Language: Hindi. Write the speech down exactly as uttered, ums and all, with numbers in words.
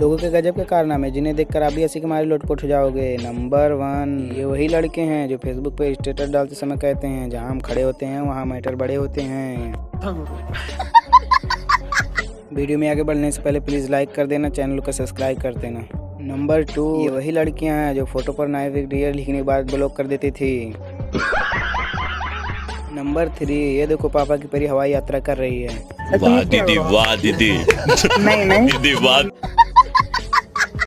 लोगों के गजब के कारनामे जिन्हें देखकर आप भी हंसी के मारे लोटपोट हो जाओगे। नंबर वन, ये वही लड़के हैं जो फेसबुक पे स्टेटस डालते समय कहते हैं जहाँ हम खड़े होते हैं वहाँ मैटर बड़े होते हैं। वीडियो में आगे बढ़ने से पहले प्लीज़ लाइक कर देना, चैनल को सब्सक्राइब कर देना। नंबर टू, ये वही लड़कियां हैं जो फोटो पर नाइफ डियर लिखने के बाद ब्लॉक कर देती थी। नंबर थ्री, ये देखो पापा की परी हवाई यात्रा कर रही है। वाह दीदी, वाह दीदी, नहीं नहीं दीदी वाह।